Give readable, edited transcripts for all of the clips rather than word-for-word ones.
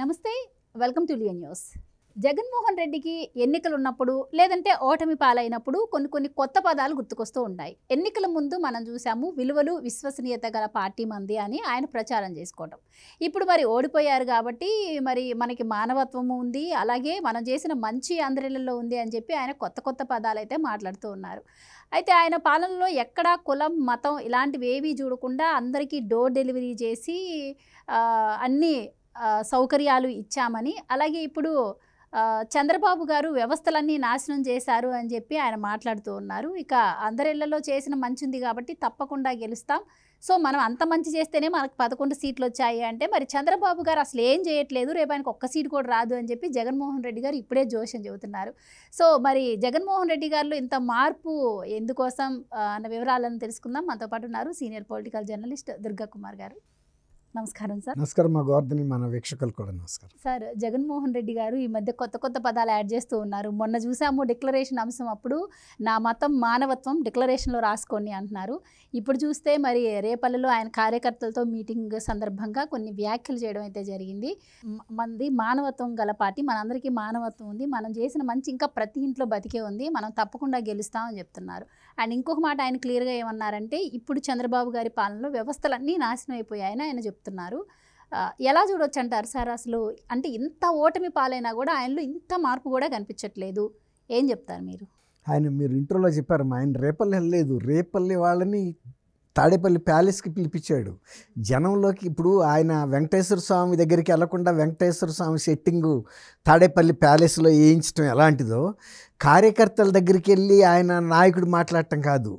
నమస్తే welcome to Leo news Jagan Mohan రెడ్డికి ఎన్నికలు ఉన్నప్పుడు లేదంటే ఓటమి పాలైనప్పుడు కొన్ని కొత్త పదాలు గుర్తుకొస్తూ ఉంటాయి। ఎన్నికల ముందు మనం చూసాము విలువలు విశ్వసనీయత గల పార్టీ మంది అని ఆయన ప్రచారం చేసుకోవడం। ఇప్పుడు మరి ఓడిపోయారు కాబట్టి మరి మనకి మానవత్వం ఉంది, అలాగే మనం చేసిన మంచి అందరిలో ఉంది అని చెప్పి ఆయన కొత్త పదాలు అయితే మాట్లాడుతూ ఉన్నారు। అయితే ఆయన పాలనలో ఎక్కడ కులం మతం ఇలాంటివి ఏవి చూడకుండా అందరికీ డోర్ డెలివరీ చేసి అన్ని సౌకర్యాలు ఇచ్చామని, అలాగే ఇప్పుడు చంద్రబాబు గారు వ్యవస్థలన్నీ నాశనం చేశారు అని చెప్పి ఆయన మాట్లాడుతూ ఉన్నారు। ఇక అందరిళ్లలో చేసిన మంచి ఉంది కాబట్టి తప్పకుండా గెలుస్తాం, సో మనం అంత మంచి చేస్తేనే మనకు 11 సీట్లు వచ్చాయి అంటే మరి చంద్రబాబు గారు అసలు ఏం చేయట్లేదు, రేపు ఆయనకు ఒక్క సీటు కూడా రాదు అని చెప్పి జగన్మోహన్ రెడ్డి గారు ఇప్పుడే జోషం చెబుతున్నారు। సో మరి జగన్మోహన్ రెడ్డి గారిలో ఇంత మార్పు ఎందుకోసం అన్న వివరాలను తెలుసుకుందాం। మనతో పాటు ఉన్నారు senior political journalist Durga Kumar గారు। నమస్కారం సార్। నమస్కారం మా గార్డెన్ మన వీక్షకులకు కూడా నమస్కారం సార్। జగన్మోహన్ రెడ్డి గారు ఈ మధ్య కొత్త పదాలు యాడ్ చేస్తూ ఉన్నారు। మొన్న చూసాము డిక్లరేషన్ అంశం, అప్పుడు నా మతం మానవత్వం డిక్లరేషన్లో రాసుకోండి అంటున్నారు। ఇప్పుడు చూస్తే మరి రేపల్లిలో ఆయన కార్యకర్తలతో మీటింగ్ సందర్భంగా కొన్ని వ్యాఖ్యలు చేయడం అయితే జరిగింది। మనది మానవత్వం గల పార్టీ, మనందరికీ మానవత్వం ఉంది, మనం చేసిన మంచి ఇంకా ప్రతి ఇంట్లో బతికే ఉంది, మనం తప్పకుండా గెలుస్తామని చెప్తున్నారు। అండ్ ఇంకొక మాట ఆయన క్లియర్గా ఏమన్నారంటే ఇప్పుడు చంద్రబాబు గారి పాలనలో వ్యవస్థలన్నీ నాశనం అయిపోయాయని ఆయన చెప్తున్నారు। ఎలా చూడొచ్చు అంటారు సార్? అసలు అంటే ఇంత ఓటమి పాలైనా కూడా ఆయనలో ఇంత మార్పు కూడా కనిపించట్లేదు, ఏం చెప్తారు మీరు? మీరు ఇంట్రోలో చెప్పారు ఆయన రేపల్లి వెళ్ళలేదు, రేపల్లి వాళ్ళని తాడేపల్లి ప్యాలెస్కి పిలిపించాడు జనంలోకి। ఇప్పుడు ఆయన వెంకటేశ్వర స్వామి దగ్గరికి వెళ్లకుండా వెంకటేశ్వర స్వామి సెట్టింగు తాడేపల్లి ప్యాలెస్లో వేయించడం ఎలాంటిదో, కార్యకర్తల దగ్గరికి వెళ్ళి ఆయన నాయకుడు మాట్లాడటం కాదు,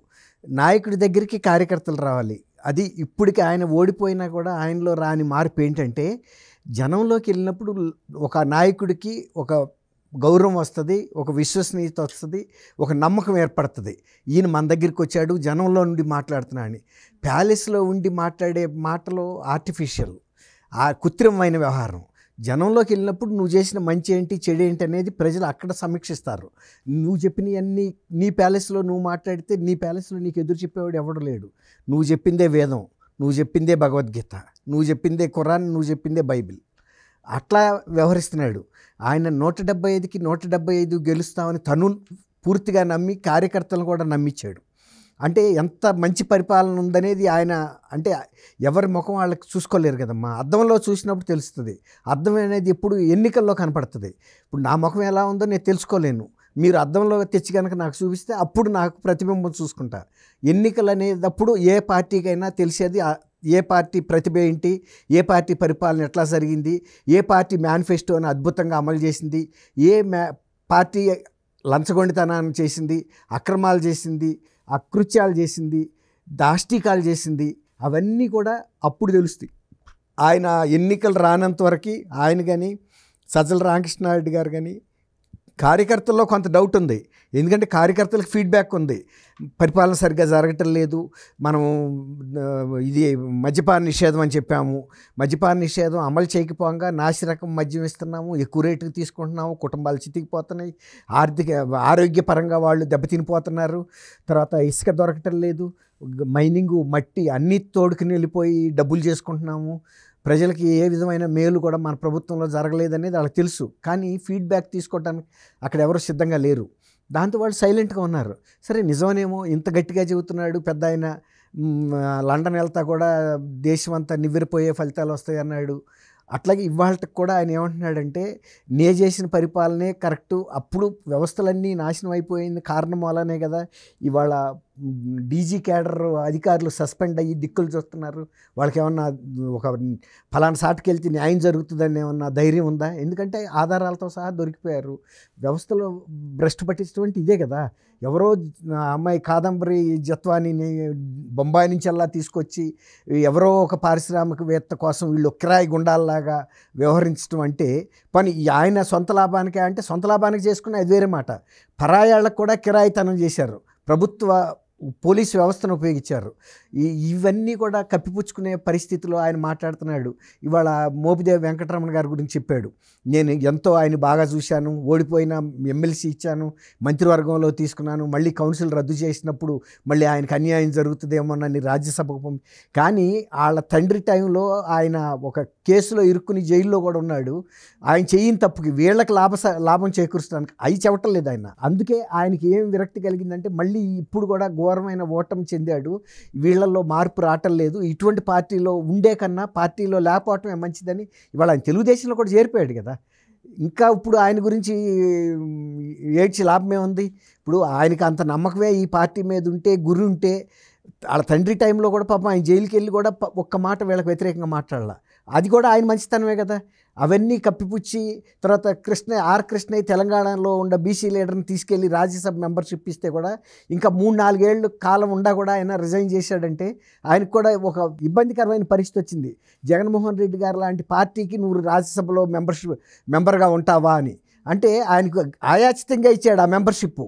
నాయకుడి దగ్గరికి కార్యకర్తలు రావాలి। అది ఇప్పటికి ఆయన ఓడిపోయినా కూడా ఆయనలో రాని మార్పు ఏంటంటే జనంలోకి వెళ్ళినప్పుడు ఒక నాయకుడికి ఒక గౌరవం వస్తుంది, ఒక విశ్వసనీయత వస్తుంది, ఒక నమ్మకం ఏర్పడుతుంది, ఈయన మన దగ్గరికి వచ్చాడు జనంలో నుండి మాట్లాడుతున్నా అని। ప్యాలెస్లో ఉండి మాట్లాడే మాటలు ఆర్టిఫిషియల్, ఆ కృత్రిమమైన వ్యవహారం। జనంలోకి వెళ్ళినప్పుడు నువ్వు చేసిన మంచి ఏంటి చెడు ఏంటి అనేది ప్రజలు అక్కడ సమీక్షిస్తారు। నువ్వు చెప్పినవన్నీ నీ ప్యాలెస్లో నువ్వు మాట్లాడితే నీ ప్యాలెస్లో నీకు ఎదురు చెప్పేవాడు ఎవడు లేడు। నువ్వు చెప్పిందే వేదం, నువ్వు చెప్పిందే భగవద్గీత, నువ్వు చెప్పిందే ఖురాన్, నువ్వు చెప్పిందే బైబిల్, అట్లా వ్యవహరిస్తున్నాడు ఆయన। 175కి 175 గెలుస్తామని తను పూర్తిగా నమ్మి కార్యకర్తలను కూడా నమ్మించాడు అంటే ఎంత మంచి పరిపాలన ఉందనేది ఆయన అంటే ఎవరి ముఖం వాళ్ళకి చూసుకోలేరు కదమ్మా, అద్దంలో చూసినప్పుడు తెలుస్తుంది। అద్దం అనేది ఎప్పుడు ఎన్నికల్లో కనపడుతుంది। ఇప్పుడు నా ముఖం ఎలా ఉందో నేను తెలుసుకోలేను, మీరు అద్దంలో తెచ్చి కనుక నాకు చూపిస్తే అప్పుడు నాకు ప్రతిబింబం చూసుకుంటా। ఎన్నికలు అనేటప్పుడు ఏ పార్టీకైనా తెలిసేది ఏ పార్టీ ప్రతిభ ఏంటి, ఏ పార్టీ పరిపాలన ఎట్లా జరిగింది, ఏ పార్టీ మేనిఫెస్టోని అద్భుతంగా అమలు చేసింది, ఏ పార్టీ లంచగొండితనాన్ని చేసింది, అక్రమాలు చేసింది, అకృత్యాలు చేసింది, దాష్టికాలు చేసింది, అవన్నీ కూడా అప్పుడు తెలుస్తాయి। ఆయన ఎన్నికలు రానంత వరకు ఆయన కానీ సజ్జల రామకృష్ణారెడ్డి గారు కానీ కార్యకర్తల్లో కొంత డౌట్ ఉంది, ఎందుకంటే కార్యకర్తలకు ఫీడ్బ్యాక్ ఉంది పరిపాలన సరిగ్గా జరగటం లేదు, మనం ఇది మద్యపాన నిషేధం అని చెప్పాము, మద్యపాన నిషేధం అమలు చేయకపోగా నాసిరకం మద్యం ఇస్తున్నాము, ఎక్కువ రేటుకి తీసుకుంటున్నాము, కుటుంబాలు చితికిపోతున్నాయి, ఆరోగ్యపరంగా వాళ్ళు దెబ్బతినిపోతున్నారు, తర్వాత ఇసుక దొరకటం లేదు, మైనింగు మట్టి అన్నీ తోడుకుని వెళ్ళిపోయి డబ్బులు చేసుకుంటున్నాము, ప్రజలకి ఏ విధమైన మేలు కూడా మన ప్రభుత్వంలో జరగలేదనేది వాళ్ళకి తెలుసు, కానీ ఫీడ్బ్యాక్ తీసుకోవడానికి అక్కడ ఎవరు సిద్ధంగా లేరు, దాంతో వాళ్ళు సైలెంట్గా ఉన్నారు। సరే నిజమేమో, ఇంత గట్టిగా చెబుతున్నాడు పెద్ద ఆయన, లండన్ వెళ్తా కూడా దేశం అంతా నివ్వెరపోయే ఫలితాలు వస్తాయి అన్నాడు, అట్లాగే ఇవాళకి కూడా ఆయన ఏమంటున్నాడంటే నే చేసిన పరిపాలనే కరెక్టు, అప్పుడు వ్యవస్థలన్నీ నాశనం అయిపోయింది కారణం అలానే కదా, ఇవాళ డీజీ క్యాడర్ అధికారులు సస్పెండ్ అయ్యి దిక్కులు చూస్తున్నారు, వాళ్ళకి ఏమన్నా ఒక ఫలానా సాటుకెళ్తే న్యాయం జరుగుతుందని ఏమన్నా ధైర్యం ఉందా, ఎందుకంటే ఆధారాలతో సహా దొరికిపోయారు। వ్యవస్థలో భ్రష్టు పట్టించినటువంటి ఇదే కదా, ఎవరో అమ్మాయి కాదంబరి జత్వానీని బొంబాయి నుంచి అలా తీసుకొచ్చి ఎవరో ఒక పారిశ్రామికవేత్త కోసం వీళ్ళు కిరాయి గుండాల్లాగా వ్యవహరించడం అంటే పని ఆయన సొంత లాభానికే అంటే సొంత లాభానికి చేసుకున్న అది వేరే మాట, పరాయాళ్ళకు కూడా కిరాయితనం చేశారు, ప్రభుత్వ పోలీసు వ్యవస్థను ఉపయోగించారు, ఇవన్నీ కూడా కప్పిపుచ్చుకునే పరిస్థితిలో ఆయన మాట్లాడుతున్నాడు. ఇవాళ మోపిదేవి వెంకటరమణ గారి గురించి చెప్పాడు, నేను ఎంతో ఆయన బాగా చూశాను, ఓడిపోయిన ఎమ్మెల్సీ ఇచ్చాను, మంత్రివర్గంలో తీసుకున్నాను, మళ్ళీ కౌన్సిల్ రద్దు చేసినప్పుడు మళ్ళీ ఆయనకు అన్యాయం జరుగుతుందేమో నన్ను రాజ్యసభకు పంపి. కానీ వాళ్ళ తండ్రి టైంలో ఆయన ఒక కేసులో ఇరుక్కుని జైల్లో కూడా ఉన్నాడు. ఆయన చేయని తప్పుకి వీళ్ళకి లాభం చేకూర్చడానికి అవి చెవటలేదు ఆయన. అందుకే ఆయనకి ఏం విరక్తి కలిగిందంటే మళ్ళీ ఇప్పుడు కూడా ఘోరమైన ఓటమి చెందాడు, వీళ్ళల్లో మార్పు రావటం లేదు, ఇటువంటి పార్టీలో ఉండే కన్నా పార్టీలో లేకపోవటమే మంచిదని ఇవాళ ఆయన తెలుగుదేశంలో కూడా చేరిపోయాడు కదా. ఇంకా ఇప్పుడు ఆయన గురించి ఏడ్చి లాభమే ఉంది. ఇప్పుడు ఆయనకు అంత నమ్మకమే ఈ పార్టీ మీద ఉంటే, గురి ఉంటే, వాళ్ళ తండ్రి టైంలో కూడా పాపం ఆయన జైలుకి వెళ్ళి కూడా ఒక్క మాట వీళ్ళకి వ్యతిరేకంగా మాట్లాడాల, అది కూడా ఆయన మంచితనమే కదా. అవన్నీ కప్పిపుచ్చి తర్వాత ఆర్ కృష్ణయ్య తెలంగాణలో ఉన్న బీసీ లీడర్ని తీసుకెళ్ళి రాజ్యసభ మెంబర్షిప్ ఇస్తే కూడా ఇంకా 3-4 ఏళ్ళు కాలం ఉండా కూడా ఆయన రిజైన్ చేశాడంటే ఆయనకు కూడా ఒక ఇబ్బందికరమైన పరిస్థితి వచ్చింది. జగన్మోహన్ రెడ్డి గారు లాంటి పార్టీకి నువ్వు రాజ్యసభలో మెంబర్గా ఉంటావా అని అంటే ఆయనకు ఆయాచితంగా ఇచ్చాడు ఆ మెంబర్షిప్,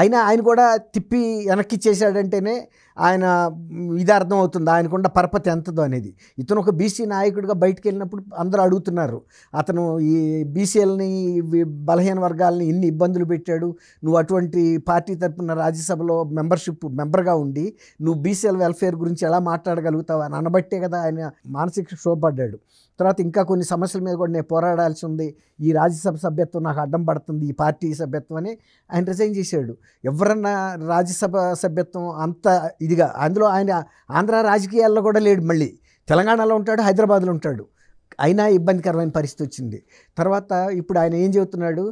అయినా ఆయన కూడా తిప్పి వెనక్కి చేశాడంటేనే ఆయన ఇది అర్థం అవుతుంది ఆయనకున్న పరపతి ఎంతదో అనేది. ఇతను ఒక బీసీ నాయకుడిగా బయటకు వెళ్ళినప్పుడు అందరూ అడుగుతున్నారు, అతను ఈ బీసీలని బలహీన వర్గాలని ఇన్ని ఇబ్బందులు పెట్టాడు, నువ్వు అటువంటి పార్టీ తరఫున రాజ్యసభలో మెంబర్గా ఉండి నువ్వు బీసీల వెల్ఫేర్ గురించి ఎలా మాట్లాడగలుగుతావు అని అనబట్టే కదా ఆయన మానసిక క్షోభపడ్డాడు. తర్వాత ఇంకా కొన్ని సమస్యల మీద కూడా నేను పోరాడాల్సి ఉంది, ఈ రాజ్యసభ సభ్యత్వం నాకు అడ్డం పడుతుంది ఈ పార్టీ సభ్యత్వం అని ఆయన రిజైన్ చేశాడు. ఎవరన్నా రాజ్యసభ సభ్యత్వం అంత ఇదిగా అందులో ఆయన ఆంధ్ర రాజకీయాల్లో కూడా లేడు, మళ్ళీ తెలంగాణలో ఉంటాడు, హైదరాబాద్లో ఉంటాడు, అయినా ఇబ్బందికరమైన పరిస్థితి వచ్చింది. తర్వాత ఇప్పుడు ఆయన ఏం చెబుతున్నాడు,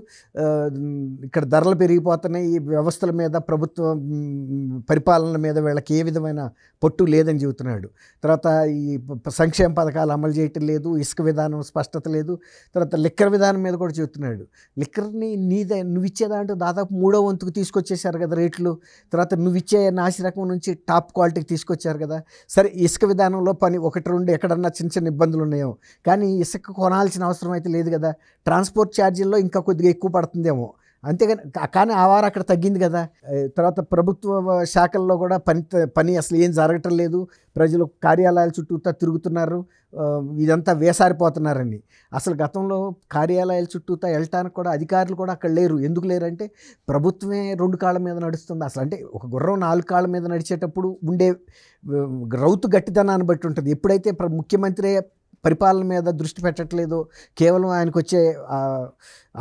ఇక్కడ ధరలు పెరిగిపోతున్నాయి, ఈ వ్యవస్థల మీద ప్రభుత్వ పరిపాలన మీద వీళ్ళకి ఏ విధమైన పట్టు లేదని చెబుతున్నాడు. తర్వాత ఈ సంక్షేమ పథకాలు అమలు చేయటం లేదు, ఇసుక విధానం స్పష్టత లేదు, తర్వాత లిక్కర్ విధానం మీద కూడా చెబుతున్నాడు. లిక్కర్ని నువ్వు ఇచ్చేదాంటూ దాదాపు 3వ వంతుకు తీసుకొచ్చేశారు కదా రేట్లు, తర్వాత నువ్వు ఇచ్చే నాసి రకం నుంచి టాప్ క్వాలిటీకి తీసుకొచ్చారు కదా. సరే ఇసుక విధానంలో 1-2 ఎక్కడన్నా చిన్న చిన్న ఇబ్బందులు ఉన్నాయో కానీ ఇసుక కొనాల్సిన అవసరం అయితే లేదు కదా, ట్రాన్స్పోర్ట్ ఛార్జీల్లో ఇంకా కొద్దిగా ఎక్కువ పడుతుందేమో అంతేగాని, కానీ ఆ వారం అక్కడ తగ్గింది కదా. తర్వాత ప్రభుత్వ శాఖల్లో కూడా పని అసలు ఏం జరగటం లేదు, ప్రజలు కార్యాలయాల చుట్టూతా తిరుగుతున్నారు, ఇదంతా వేసారిపోతున్నారని. అసలు గతంలో కార్యాలయాల చుట్టూతా వెళ్ళటానికి కూడా అధికారులు కూడా అక్కడ లేరు, ఎందుకు లేరంటే ప్రభుత్వమే 2 కాళ్ళ మీద నడుస్తుంది. అసలు అంటే ఒక గుర్రం 4 కాళ్ళ మీద నడిచేటప్పుడు ఉండే రౌతు గట్టిదనాన్ని బట్టి ఉంటుంది. ఎప్పుడైతే ముఖ్యమంత్రి పరిపాలన మీద దృష్టి పెట్టట్లేదు, కేవలం ఆయనకు వచ్చే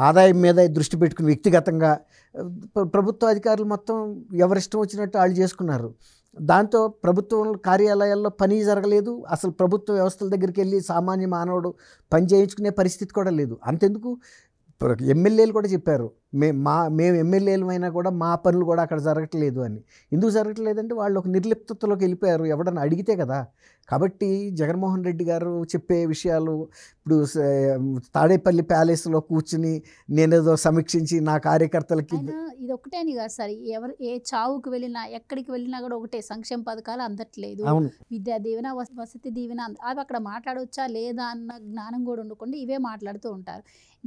ఆదాయం మీద దృష్టి పెట్టుకుని వ్యక్తిగతంగా ప్రభుత్వ అధికారులు మొత్తం ఎవరిష్టం వచ్చినట్టు వాళ్ళు చేసుకున్నారు. దాంతో ప్రభుత్వం కార్యాలయాల్లో పని జరగలేదు, అసలు ప్రభుత్వ వ్యవస్థల దగ్గరికి వెళ్ళి సామాన్య మానవుడు పని చేయించుకునే పరిస్థితి కూడా లేదు. అంతెందుకు ఎమ్మెల్యేలు కూడా చెప్పారు, మేము ఎమ్మెల్యేలు అయినా కూడా మా పనులు కూడా అక్కడ జరగట్లేదు అని. ఎందుకు జరగట్లేదంటే వాళ్ళు ఒక నిర్లిప్తలోకి వెళ్ళిపోయారు, ఎవడన్నా అడిగితే కదా. కాబట్టి జగన్మోహన్ రెడ్డి గారు చెప్పే విషయాలు ఇప్పుడు తాడేపల్లి ప్యాలెస్లో కూర్చుని నేనేదో సమీక్షించి నా కార్యకర్తలకి ఇది ఒకటేని కాదు సార్, ఎవరు ఏ చావుకు వెళ్ళినా ఎక్కడికి వెళ్ళినా కూడా ఒకటే, సంక్షేమ పథకాలు అందట్లేదు, విద్యా దీవెన వసతి దీవెన అవి అక్కడ మాట్లాడవచ్చా లేదా అన్న జ్ఞానం కూడా ఉండకుండా ఇవే మాట్లాడుతూ ఉంటారు.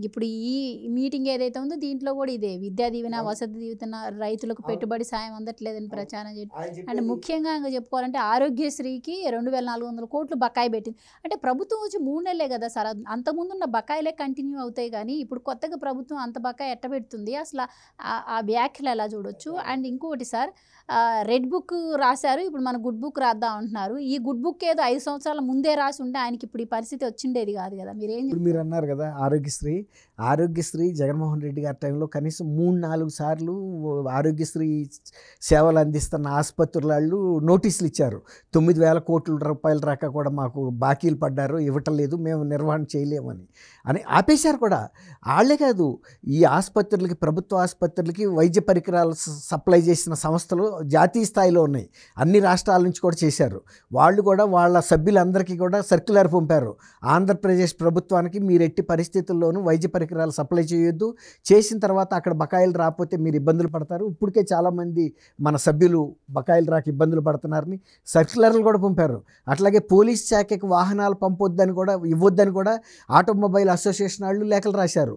ఇప్పుడు ఈ మీటింగ్ ఏదైతే ఉందో దీంట్లో కూడా ఇదే, విద్యా దీవెన వసతి దీవెన, రైతులకు పెట్టుబడి సాయం అందట్లేదని ప్రచారం చేయడం, అండ్ ముఖ్యంగా ఇంకా చెప్పుకోవాలంటే ఆరోగ్యశ్రీకి 2400 కోట్లు బకాయి పెట్టింది. అంటే ప్రభుత్వం వచ్చి 3 నెలలే కదా సార్, అంతకుముందు ఉన్న బకాయిలే కంటిన్యూ అవుతాయి కానీ ఇప్పుడు కొత్తగా ప్రభుత్వం అంత బకాయి ఎట్ట పెడుతుంది అసలు, ఆ వ్యాఖ్యలు ఎలా చూడొచ్చు? అండ్ ఇంకొకటి సార్, రెడ్ బుక్ రాశారు, ఇప్పుడు మన గుడ్ బుక్ రాద్దాం అంటున్నారు. ఈ గుడ్ బుక్ ఏదో 5 సంవత్సరాల ముందే రాసి ఉంటే ఆయనకి ఇప్పుడు ఈ పరిస్థితి వచ్చిండేది కాదు కదా. మీరు అన్నారు కదా ఆరోగ్యశ్రీ జగన్మోహన్ రెడ్డి గారి టైంలో కనీసం 3-4 సార్లు ఆరోగ్యశ్రీ సేవలు అందిస్తున్న ఆసుపత్రులు నోటీసులు ఇచ్చారు, 9,000 కోట్ల రూపాయలు రాక కూడా మాకు బాకీలు పడ్డారు, ఇవ్వటం లేదు, మేము నిర్వహణ చేయలేమని అని ఆపేశారు కూడా. వాళ్ళే కాదు, ఈ ఆసుపత్రులకి ప్రభుత్వ ఆసుపత్రులకి వైద్య పరికరాలు సప్లై చేసిన సంస్థలు జాతీయ స్థాయిలో ఉన్నాయి, అన్ని రాష్ట్రాల నుంచి కూడా చేశారు. వాళ్ళు కూడా వాళ్ళ సభ్యులందరికీ కూడా సర్క్యులర్ పంపారు, ఆంధ్రప్రదేశ్ ప్రభుత్వానికి మీరు ఎట్టి పరిస్థితుల్లోనూ వైద్య పరికరాలు సప్లై చేయొద్దు, చేసిన తర్వాత అక్కడ బకాయిలు రాకపోతే మీరు ఇబ్బందులు పడతారు, ఇప్పటికే చాలామంది మన సభ్యులు బకాయిలు రాక ఇబ్బందులు పడుతున్నారని సర్క్యులర్లు కూడా పంపారు. అట్లాగే పోలీస్ శాఖకి వాహనాలు పంపొద్దని కూడా ఇవ్వద్దని కూడా ఆటోమొబైల్ అసోసియేషన్ వాళ్ళు లేఖలు రాశారు,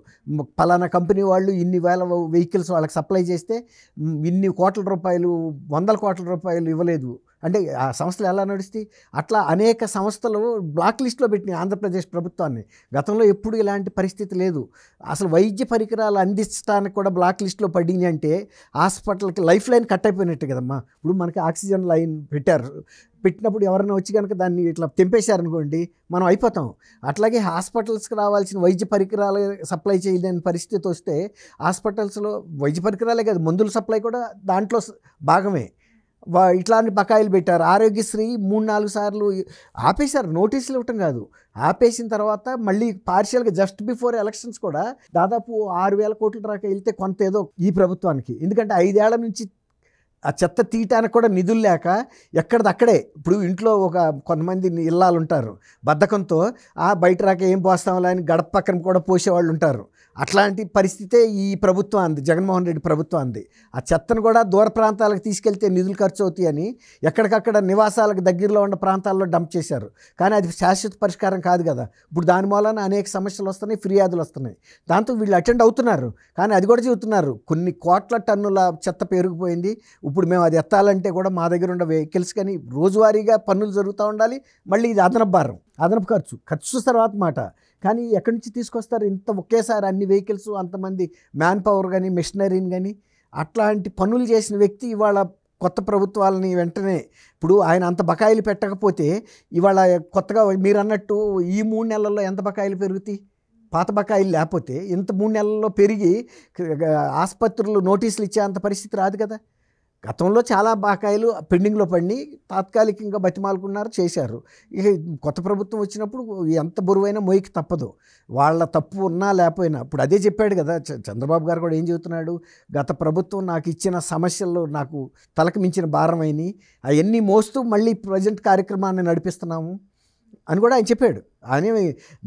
పలానా కంపెనీ వాళ్ళు ఇన్ని వేల వెహికల్స్ వాళ్ళకి సప్లై చేస్తే ఇన్ని కోట్ల రూపాయలు 100 కోట్ల రూపాయలు ఇవ్వలేదు అంటే ఆ సంస్థలు ఎలా నడుస్తాయి అట్లా అనేక సంస్థలు బ్లాక్ లిస్ట్లో పెట్టినాయి ఆంధ్రప్రదేశ్ ప్రభుత్వాన్ని. గతంలో ఎప్పుడు ఇలాంటి పరిస్థితి లేదు. అసలు వైద్య పరికరాలు అందించడానికి కూడా బ్లాక్ లిస్ట్లో పడింది అంటే హాస్పిటల్కి లైఫ్ లైన్ కట్ అయిపోయినట్టు కదమ్మా. ఇప్పుడు మనకి ఆక్సిజన్ లైన్ పెట్టారు, పెట్టినప్పుడు ఎవరైనా వచ్చి కనుక దాన్ని ఇట్లా తెంపేశారనుకోండి మనం అయిపోతాం. అట్లాగే హాస్పిటల్స్కి రావాల్సిన వైద్య పరికరాలు సప్లై చేయలేని పరిస్థితి వస్తే హాస్పిటల్స్లో వైద్య పరికరాలే కాదు మందుల సప్లై కూడా దాంట్లో భాగమే. ఇట్లాంటి బకాయిలు పెట్టారు. ఆరోగ్యశ్రీ 3-4 సార్లు ఆపేశారు, నోటీసులు ఇవ్వటం కాదు. ఆపేసిన తర్వాత మళ్ళీ పార్షియల్గా జస్ట్ బిఫోర్ ఎలక్షన్స్ కూడా దాదాపు 6,000 కోట్ల దాకా వెళ్తే కొంత ఏదో ఈ ప్రభుత్వానికి, ఎందుకంటే 5 ఏళ్ల నుంచి ఆ చెత్త తీయటానికి కూడా నిధులు లేక ఎక్కడిదక్కడే. ఇప్పుడు ఇంట్లో ఒక కొంతమంది ఇల్లాలు ఉంటారు బద్ధకంతో, ఆ బయట రాక ఏం పోస్తాంలే అని గడప పక్కన కూడా పోసేవాళ్ళు ఉంటారు. అట్లాంటి పరిస్థితే ఈ ప్రభుత్వం అంది, జగన్మోహన్ రెడ్డి ప్రభుత్వం అంది. ఆ చెత్తను కూడా దూర ప్రాంతాలకు తీసుకెళ్తే నిధులు ఖర్చు అవుతాయని ఎక్కడికక్కడ నివాసాలకు దగ్గరలో ఉన్న ప్రాంతాల్లో డంప్ చేశారు. కానీ అది శాశ్వత పరిష్కారం కాదు కదా. ఇప్పుడు దాని మూలన అనేక సమస్యలు వస్తున్నాయి, ఫిర్యాదులు వస్తున్నాయి. దాంతో వీళ్ళు అటెండ్ అవుతున్నారు కానీ అది కూడా చెబుతున్నారు కొన్ని కోట్ల టన్నుల చెత్త పెరిగిపోయింది, ఇప్పుడు మేము అది ఎత్తాలంటే కూడా మా దగ్గర ఉన్న వెహికల్స్ కానీ రోజువారీగా పన్నులు జరుగుతూ ఉండాలి. మళ్ళీ ఇది అదనపు భారం, అదనపు ఖర్చు తర్వాత మాట. కానీ ఎక్కడి నుంచి తీసుకొస్తారు ఇంత ఒకేసారి అన్ని వెహికల్స్, అంతమంది మ్యాన్ పవర్ కానీ మిషనరీని కానీ? అట్లాంటి పనులు చేసిన వ్యక్తి ఇవాళ కొత్త ప్రభుత్వాలని వెంటనే, ఇప్పుడు ఆయన అంత బకాయిలు పెట్టకపోతే ఇవాళ కొత్తగా మీరు అన్నట్టు ఈ 3 నెలల్లో ఎంత బకాయిలు పెరుగుతాయి? పాత బకాయిలు లేకపోతే ఇంత 3 నెలల్లో పెరిగి ఆసుపత్రులు నోటీసులు ఇచ్చేంత పరిస్థితి రాదు కదా. గతంలో చాలా బకాయిలు పెండింగ్లో పడి తాత్కాలికంగా బతిమాలుకున్నారు, చేశారు. ఇక కొత్త ప్రభుత్వం వచ్చినప్పుడు ఎంత బరువైనా మోయికి తప్పదు, వాళ్ళ తప్పు ఉన్నా లేకపోయినా. ఇప్పుడు అదే చెప్పాడు కదా చంద్రబాబు గారు కూడా ఏం చెబుతున్నాడు, గత ప్రభుత్వం నాకు ఇచ్చిన సమస్యల్లో నాకు తలకు మించిన భారం అయినాయి, అవన్నీ మోస్తూ మళ్ళీ ప్రజెంట్ కార్యక్రమాన్ని నడిపిస్తున్నాము అని కూడా ఆయన చెప్పాడు. ఆయన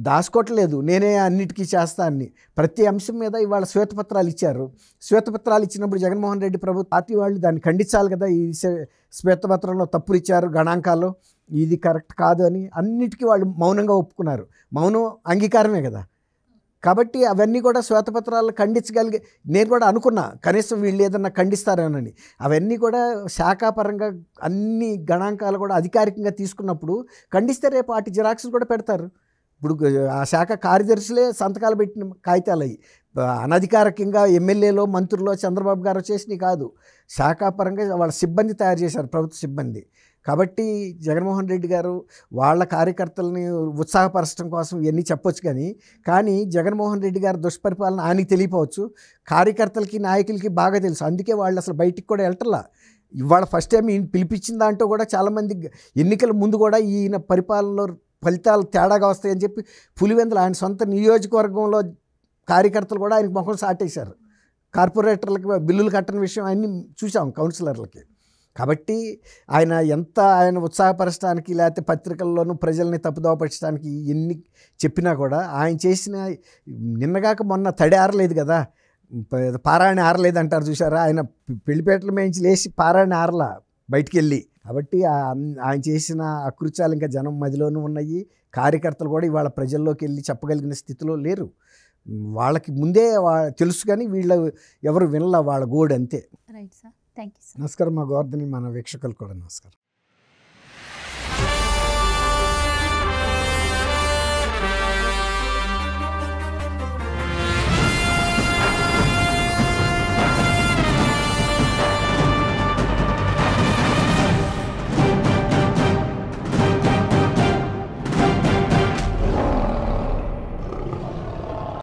దాచుకోవట్లేదు, నేనే అన్నిటికీ చేస్తా అని ప్రతి అంశం మీద ఇవాళ శ్వేతపత్రాలు ఇచ్చారు. శ్వేతపత్రాలు ఇచ్చినప్పుడు జగన్మోహన్ రెడ్డి ప్రభుత్వ పార్టీ వాళ్ళు దాన్ని ఖండించాలి కదా. ఈ శ్వేతపత్రంలో తప్పులు ఇచ్చారు, గణాంకాల్లో ఇది కరెక్ట్ కాదు అని అన్నిటికీ వాళ్ళు మౌనంగా ఒప్పుకున్నారు. మౌనం అంగీకారమే కదా. కాబట్టి అవన్నీ కూడా శ్వేతపత్రాలు ఖండించగలిగే, నేను కూడా అనుకున్నా కనీసం వీళ్ళు ఏదన్నా ఖండిస్తారేమోనని. అవన్నీ కూడా శాఖాపరంగా అన్ని గణాంకాలు కూడా అధికారికంగా తీసుకున్నప్పుడు ఖండిస్తే రేపు వాటి జిరాక్స్లు కూడా పెడతారు. ఇప్పుడు ఆ శాఖ కార్యదర్శులే సంతకాలు పెట్టిన కాగితాలు అయ్యి అనధికారికంగా ఎమ్మెల్యేలో మంత్రుల్లో చంద్రబాబు గారు చేసినవి కాదు, శాఖాపరంగా వాళ్ళ సిబ్బంది తయారు చేశారు, ప్రభుత్వ సిబ్బంది. కాబట్టి జగన్మోహన్ రెడ్డి గారు వాళ్ళ కార్యకర్తలని ఉత్సాహపరచడం కోసం ఇవన్నీ చెప్పొచ్చు కానీ జగన్మోహన్ రెడ్డి గారు దుష్పరిపాలన ఆయనకి తెలియపోవచ్చు, కార్యకర్తలకి నాయకులకి బాగా తెలుసు. అందుకే వాళ్ళు అసలు బయటికి కూడా వెళ్ళటలా. ఇవాళ ఫస్ట్ టైం ఈయన పిలిపించిన దాంట్లో కూడా చాలామంది ఎన్నికల ముందు కూడా ఈయన పరిపాలనలో ఫలితాలు తేడాగా వస్తాయని చెప్పి పులివెందులు ఆయన సొంత నియోజకవర్గంలో కార్యకర్తలు కూడా ఆయనకు ముఖం సాటేశారు. కార్పొరేటర్లకి బిల్లులు కట్టని విషయం అన్నీ చూసాం, కౌన్సిలర్లకి. కాబట్టి ఆయన ఎంత ఆయన ఉత్సాహపరచడానికి లేకపోతే పత్రికల్లోనూ ప్రజల్ని తప్పుదోవ పరచడానికి ఎన్ని చెప్పినా కూడా ఆయన చేసిన నిన్నగాక మొన్న తడి ఆరలేదు కదా, పారాయణ ఆరలేదు అంటారు చూసారా, ఆయన పెళ్లిపేటల మేంచి లేచి పారాయణ ఆరల బయటికి వెళ్ళి. కాబట్టి ఆయన చేసిన అకృత్యాలు ఇంకా జనం మదిలోనూ ఉన్నాయి. కార్యకర్తలు కూడా ఇవాళ ప్రజల్లోకి వెళ్ళి చెప్పగలిగిన స్థితిలో లేరు. వాళ్ళకి ముందే తెలుసు కానీ వీళ్ళు ఎవరు వినలా, వాళ్ళ గోడు అంతే. Right sir, thank you sir. నమస్కారం మా గోవర్ధని, మన వీక్షకులు కూడా నమస్కారం.